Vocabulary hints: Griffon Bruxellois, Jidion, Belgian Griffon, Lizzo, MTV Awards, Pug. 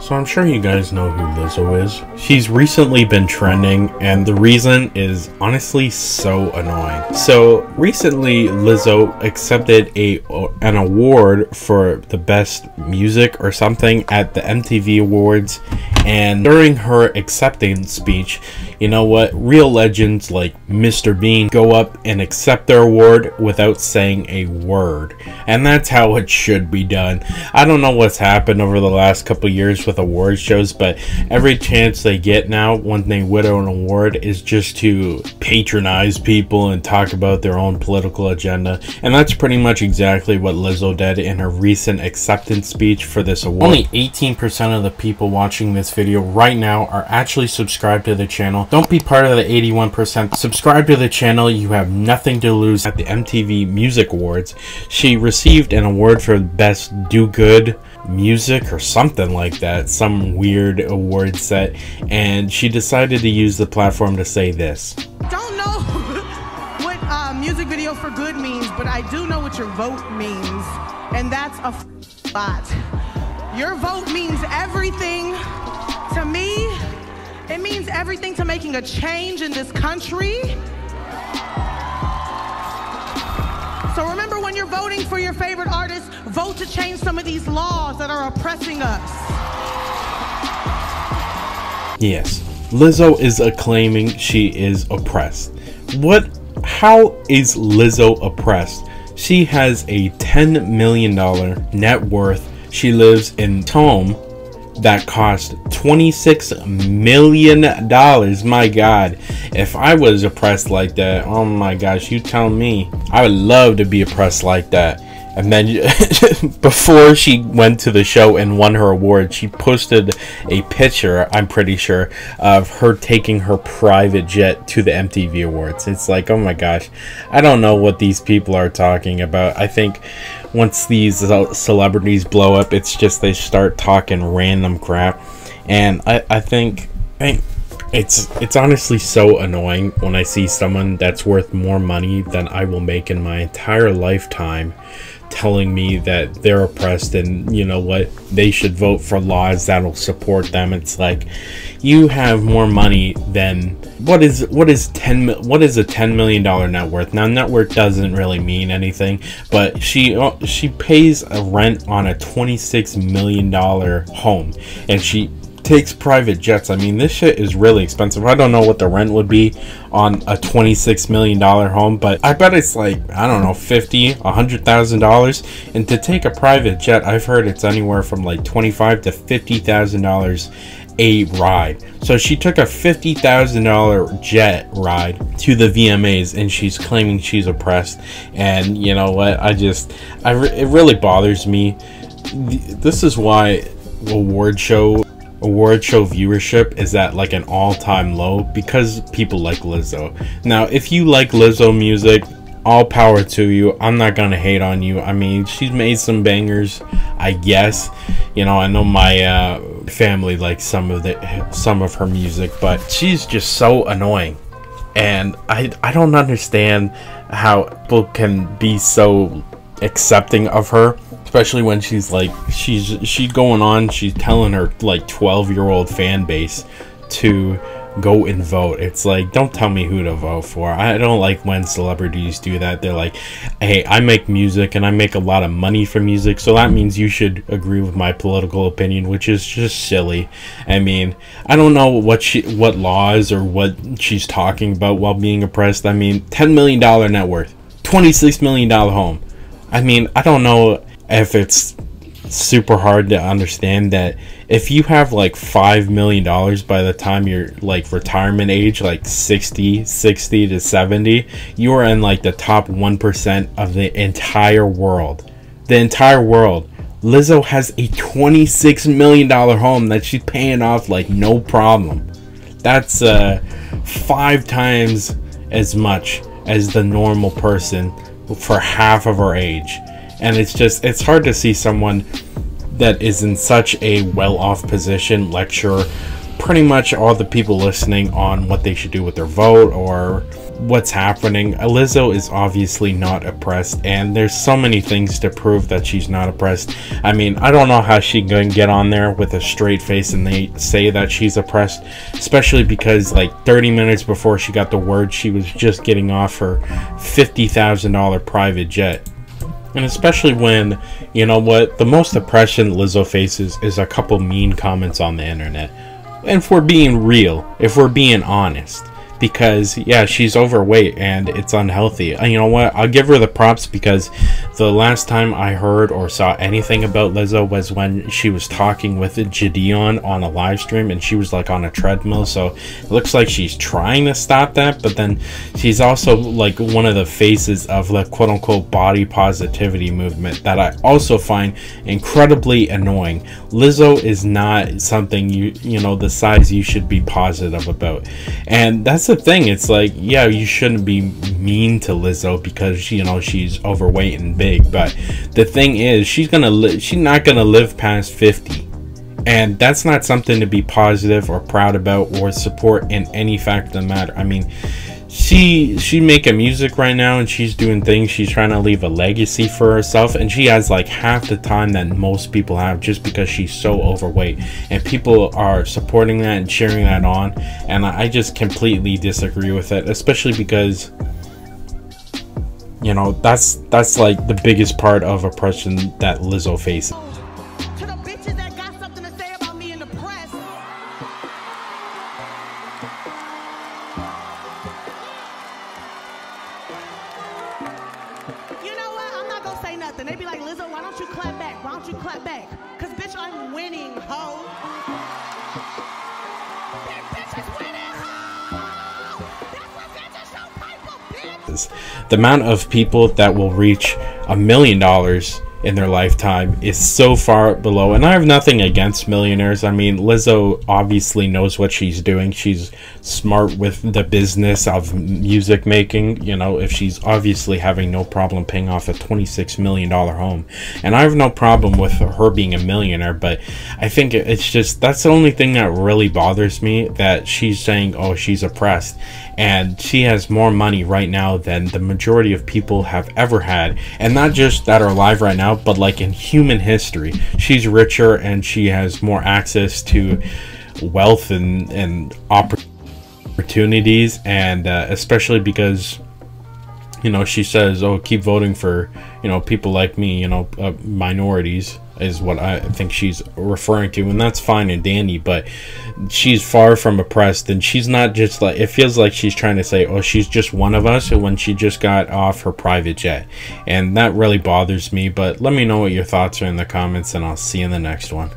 So I'm sure you guys know who Lizzo is. She's recently been trending, and the reason is honestly so annoying. So recently Lizzo accepted an award for the best music or something at the MTV Awards, and during her acceptance speech, you know what, real legends like Mr. Bean go up and accept their award without saying a word. And that's how it should be done. I don't know what's happened over the last couple years with award shows, but every chance they get now when they widow an award is just to patronize people and talk about their own political agenda. And that's pretty much exactly what Lizzo did in her recent acceptance speech for this award. Only 18% of the people watching this video right now are actually subscribed to the channel. Don't be part of the 81%. Subscribe to the channel. You have nothing to lose. At the MTV Music Awards, she received an award for best do-good music or something like that, some weird award set, and she decided to use the platform to say this. Don't know what music video for good means, but I do know what your vote means, and that's a lot. Your vote means everything to me. It means everything to making a change in this country. So remember, when you're voting for your favorite artist, vote to change some of these laws that are oppressing us. Yes, Lizzo is claiming she is oppressed. What? How is Lizzo oppressed? She has a $10 million net worth. She lives in a home that cost $26 million. My God, if I was oppressed like that, oh my gosh, you tell me. I would love to be oppressed like that. And then before she went to the show and won her award, she posted a picture, I'm pretty sure, of her taking her private jet to the MTV Awards. It's like, oh my gosh, I don't know what these people are talking about. I think once these celebrities blow up, it's just they start talking random crap. And I think it's honestly so annoying when I see someone that's worth more money than I will make in my entire lifetime telling me that they're oppressed, and you know what, they should vote for laws that'll support them. It's like, you have more money than what is a $10 million net worth. Now, net worth doesn't really mean anything, but she pays a rent on a $26 million home, and she takes private jets. I mean, this shit is really expensive. I don't know what the rent would be on a $26 million home, but I bet it's like, I don't know, $50,000, $100,000. And to take a private jet, I've heard it's anywhere from like $25,000 to $50,000 a ride. So she took a $50,000 jet ride to the VMAs, and she's claiming she's oppressed. And you know what? It really bothers me. This is why award show viewership is at like an all-time low, because people like Lizzo. Now, if you like Lizzo music, all power to you. I'm not gonna hate on you. I mean, she's made some bangers, I guess. You know, I know my family likes some of her music, but she's just so annoying. And I don't understand how people can be so accepting of her, especially when she's like, she's going on, she's telling her like 12-year-old fan base to go and vote. It's like, don't tell me who to vote for. I don't like when celebrities do that. They're like, hey, I make music and I make a lot of money for music, so that means you should agree with my political opinion, which is just silly. I mean, I don't know what laws or what she's talking about while being oppressed. I mean, $10 million net worth, $26 million home. I mean, I don't know if it's super hard to understand that if you have like $5 million by the time you're like retirement age, like 60 to 70, you are in like the top 1% of the entire world. The entire world. Lizzo has a $26 million home that she's paying off like no problem. That's 5 times as much as the normal person for half of her age. And it's just, it's hard to see someone that is in such a well-off position lecture pretty much all the people listening on what they should do with their vote, or what's happening. Lizzo is obviously not oppressed, and there's so many things to prove that she's not oppressed. I mean, I don't know how she can get on there with a straight face and they say that she's oppressed, especially because like 30 minutes before she got the word, she was just getting off her $50,000 private jet. And especially when, you know what, the most oppression Lizzo faces is a couple mean comments on the internet. And if we're being real, if we're being honest, because yeah, she's overweight and it's unhealthy. And you know what, I'll give her the props, because the last time I heard or saw anything about Lizzo was when she was talking with Jidion on a live stream, and she was like on a treadmill. So it looks like she's trying to stop that, but then she's also like one of the faces of the quote-unquote body positivity movement that I also find incredibly annoying. Lizzo is not something you know, the size you should be positive about. And that's the thing, it's like, yeah, you shouldn't be mean to Lizzo because, you know, she's overweight and big, but the thing is, she's not gonna live past 50, and that's not something to be positive or proud about or support in any fact of the matter. I mean, she's making music right now, and she's doing things, she's trying to leave a legacy for herself, and she has like half the time that most people have just because she's so overweight, and people are supporting that and cheering that on. And I just completely disagree with it, especially because, you know, that's like the biggest part of oppression that Lizzo faces. Nothing. They be like, Lizzo, why don't you clap back? Why don't you clap back? Because, bitch, I'm winning, ho. That bitch is winning, ho. That's what bitches show people, bitch. The amount of people that will reach $1 million in their lifetime is so far below, and I have nothing against millionaires. I mean, Lizzo obviously knows what she's doing. She's smart with the business of music making, you know, if she's obviously having no problem paying off a $26 million home. And I have no problem with her being a millionaire, but I think it's just, that's the only thing that really bothers me, that she's saying, oh, she's oppressed. And she has more money right now than the majority of people have ever had, and not just that are alive right now, but like in human history. She's richer and she has more access to wealth and opportunities, and especially because, you know, she says, oh, keep voting for, you know, people like me, you know, minorities is what I think she's referring to, and that's fine and dandy, but she's far from oppressed. And she's not just like, it feels like she's trying to say, oh, she's just one of us, when she just got off her private jet, and that really bothers me. But let me know what your thoughts are in the comments, and I'll see you in the next one.